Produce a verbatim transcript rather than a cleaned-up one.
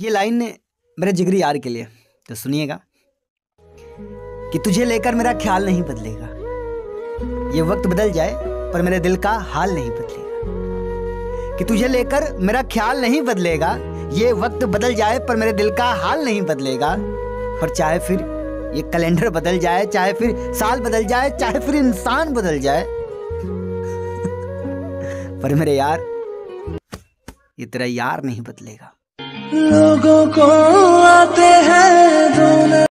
ये लाइन मेरे जिगरी यार के लिए, तो सुनिएगा। कि तुझे लेकर मेरा ख्याल नहीं बदलेगा, ये वक्त बदल जाए पर मेरे दिल का हाल नहीं बदलेगा। कि तुझे लेकर मेरा ख्याल नहीं बदलेगा, ये वक्त बदल जाए पर मेरे दिल का हाल नहीं बदलेगा। और चाहे फिर ये कैलेंडर बदल जाए, चाहे फिर साल बदल जाए, चाहे फिर इंसान बदल जाए, पर मेरे यार ये तेरा यार नहीं बदलेगा। लोगों को आते हैं।